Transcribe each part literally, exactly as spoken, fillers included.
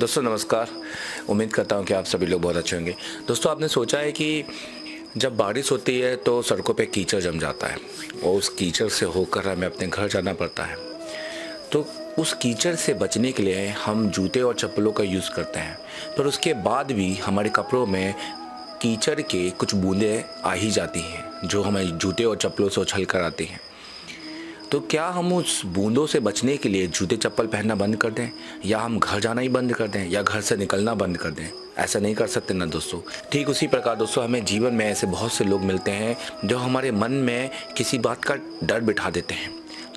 दोस्तों नमस्कार, उम्मीद करता हूँ कि आप सभी लोग बहुत अच्छे होंगे। दोस्तों आपने सोचा है कि जब बारिश होती है तो सड़कों पे कीचड़ जम जाता है और उस कीचड़ से होकर हमें अपने घर जाना पड़ता है, तो उस कीचड़ से बचने के लिए हम जूते और चप्पलों का यूज़ करते हैं, पर उसके बाद भी हमारे कपड़ों में कीचड़ के कुछ बूंदें आ ही जाती हैं जो हमें जूते और चप्पलों से उछल कर आती हैं। तो क्या हम उस बूंदों से बचने के लिए जूते चप्पल पहनना बंद कर दें, या हम घर जाना ही बंद कर दें, या घर से निकलना बंद कर दें? ऐसा नहीं कर सकते ना दोस्तों। ठीक उसी प्रकार दोस्तों हमें जीवन में ऐसे बहुत से लोग मिलते हैं जो हमारे मन में किसी बात का डर बिठा देते हैं,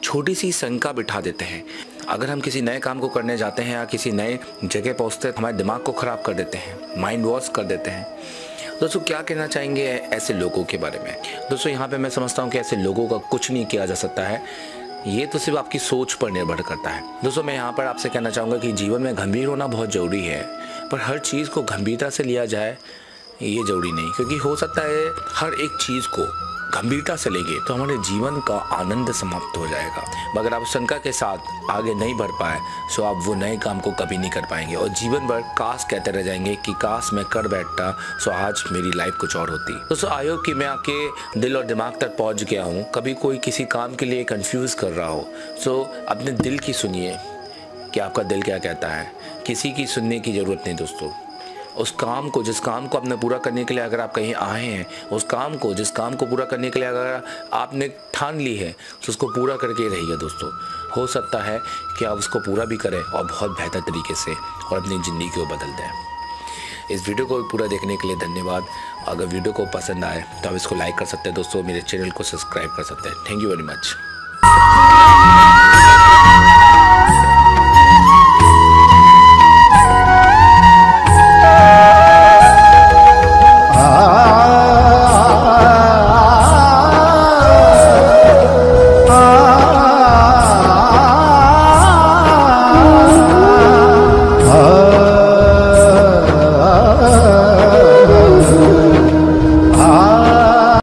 छोटी सी शंका बिठा देते हैं। अगर हम किसी नए काम को करने जाते हैं या किसी नए जगह पहुँचते हैं तो हमारे दिमाग को ख़राब कर देते हैं, माइंड वॉश कर देते हैं। दोस्तों क्या कहना चाहेंगे ऐसे लोगों के बारे में? दोस्तों यहाँ पे मैं समझता हूँ कि ऐसे लोगों का कुछ नहीं किया जा सकता है, ये तो सिर्फ आपकी सोच पर निर्भर करता है। दोस्तों मैं यहाँ पर आपसे कहना चाहूँगा कि जीवन में गंभीर होना बहुत ज़रूरी है, पर हर चीज़ को गंभीरता से लिया जाए ये ज़रूरी नहीं, क्योंकि हो सकता है हर एक चीज़ को गंभीरता से लेंगे तो हमारे जीवन का आनंद समाप्त हो जाएगा। मगर आप शंका के साथ आगे नहीं बढ़ पाए तो आप वो नए काम को कभी नहीं कर पाएंगे और जीवन भर काश कहते रह जाएंगे कि काश मैं कर बैठता सो आज मेरी लाइफ कुछ और होती। दोस्तों आई होप कि मैं आपके दिल और दिमाग तक पहुंच गया हूं। कभी कोई किसी काम के लिए कंफ्यूज कर रहा हो सो अपने दिल की सुनिए कि आपका दिल क्या कहता है। किसी की सुनने की ज़रूरत नहीं दोस्तों। उस काम को जिस काम को आपने पूरा करने के लिए अगर आप कहीं आए हैं, उस काम को जिस काम को पूरा करने के लिए अगर आपने ठान ली है तो उसको पूरा करके रहिए दोस्तों। हो सकता है कि आप उसको पूरा भी करें और बहुत बेहतर तरीके से और अपनी ज़िंदगी को बदल दें। इस वीडियो को पूरा देखने के लिए धन्यवाद। अगर वीडियो को पसंद आए तो आप इसको लाइक कर सकते हैं दोस्तों, मेरे चैनल को सब्सक्राइब कर सकते हैं। Thank you very much.